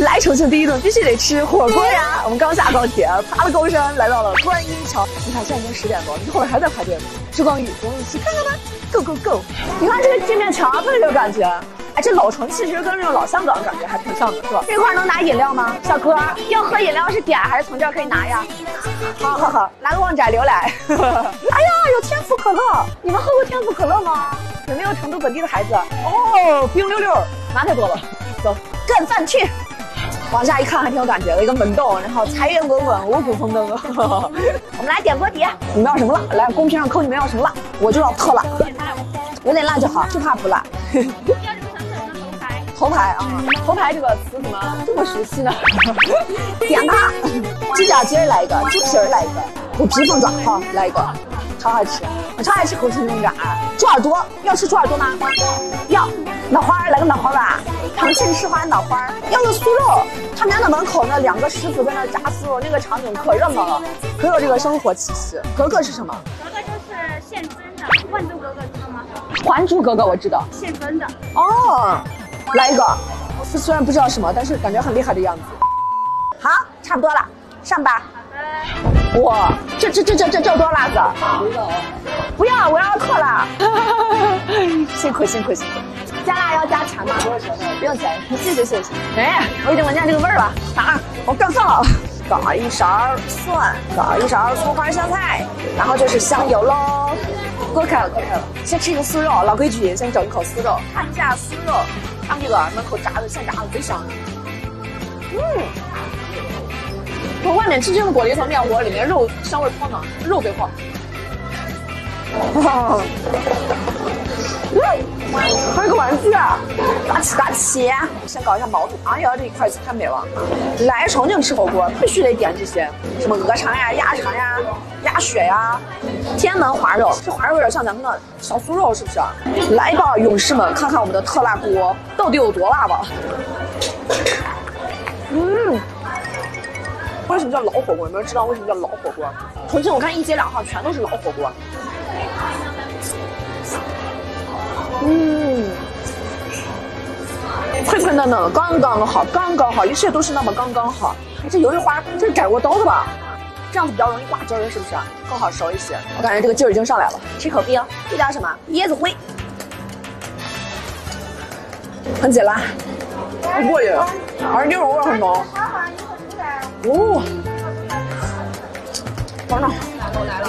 来重庆第一顿必须得吃火锅呀！我们刚下高铁，爬了高山，来到了观音桥。你看，现在已经10点多了，你后面还在排队吗？时光雨，我们一起看看吧 ！Go go go！ 你看这个这面墙特别有感觉。哎，这老城其实跟这种老香港感觉还挺像的，是吧？这块能拿饮料吗？小哥，要喝饮料是点还是从这儿可以拿呀？好好好，拿个旺仔牛奶。哎呀，有天府可乐！你们喝过天府可乐吗？有没有成都本地的孩子？哦，冰溜溜，拿太多了。走，干饭去！ 往下一看还挺有感觉的，一个门洞，然后财源滚滚，五谷丰登。我们来点锅底，你们要什么辣？来，公屏上扣你们要什么辣，我就要特辣。有点辣就好，就怕不辣。要什么小吃？头牌。头牌啊，头牌这个词怎么这么熟悉呢？点它，鸡脚筋来一个，鸡皮来一个，虎皮凤爪哈来一个，超好吃，我超爱吃虎皮凤爪。猪耳朵，要吃猪耳朵吗？要。脑花来个脑花吧。 重庆市花脑花，要了酥肉。他们家的门口呢，2个狮子在那炸酥肉，那个场景可热闹了，可有这个生活气息。格格是什么？格格就是现蒸的，万州格格知道吗？还珠格格我知道，现蒸的。哦，来一个。我虽然不知道什么，但是感觉很厉害的样子。好，差不多了，上吧。好的。哇，这多辣子！不要，我要特辣。辛苦辛苦辛苦。 加辣要加钱吗？不用钱，谢谢。哎，我已经闻见这个味儿了。啊，我干饭了。搞一勺蒜，搞一勺葱花香菜，然后就是香油喽。锅开了。先吃一个酥肉，老规矩，先整一口酥肉，看一下酥肉。他们这个门口炸的，现炸的贼香。我外面吃这个果泥层面窝，里面肉香味飘呢，肉贼晃。哇。 还有个丸子，嘎起！先搞一下毛肚。哎呀，这一块太美了！来重庆吃火锅必须得点这些，什么鹅肠呀、鸭肠呀、鸭血呀、天安门滑肉。这滑肉有点像咱们的小酥肉，是不是？来吧，勇士们，看看我们的特辣锅到底有多辣吧！为什么叫老火锅？有没有知道为什么叫老火锅？重庆我看1街2号全都是老火锅。 脆脆嫩嫩，刚刚好，一切都是那么刚刚好。这鱿鱼花，这是改过刀的吧？这样子比较容易挂汁儿，是不是？更好熟一些。我感觉这个劲儿已经上来了。吃口冰，这叫什么？椰子灰，很解辣，很过瘾，而且这种味儿很浓。哦，尝尝，来了。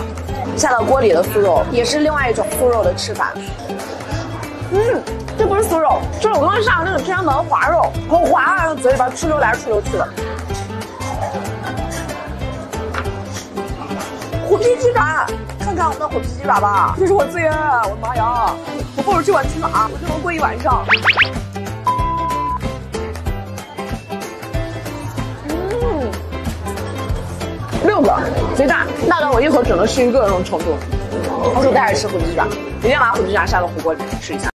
下到锅里的酥肉也是另外一种酥肉的吃法。 这不是酥肉，这是我刚才上的那个天安门滑肉，好滑啊，嘴里边出溜来出溜去的。虎皮鸡爪，看看我们的虎皮鸡爪吧，这是我最爱，我的妈呀，我不如这碗鸡爪，我就能过一晚上。6个，贼大，大到我一口只能吃一个那种程度。我带着吃虎皮鸡爪，明天把虎皮鸡爪下到火锅里吃一下。